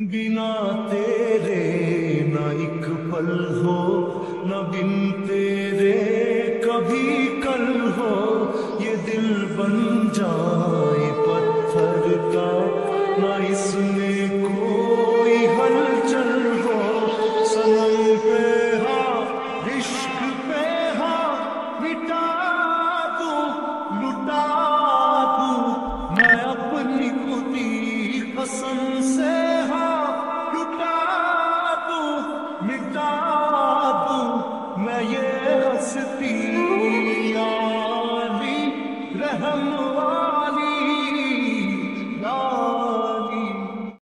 बिना तेरे ना एक पल हो, ना बिन तेरे कभी कल हो। ये दिल बन जाए पत्थर का, ना इसमें कोई हलचल हो। सनम पे हाँ, इश्क पे हाँ, मिटा दूँ, लुटा दूँ मैं अपनी खुदी कसम से। ये हस्ती यारी रहम वाली।